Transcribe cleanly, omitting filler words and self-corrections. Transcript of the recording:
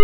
You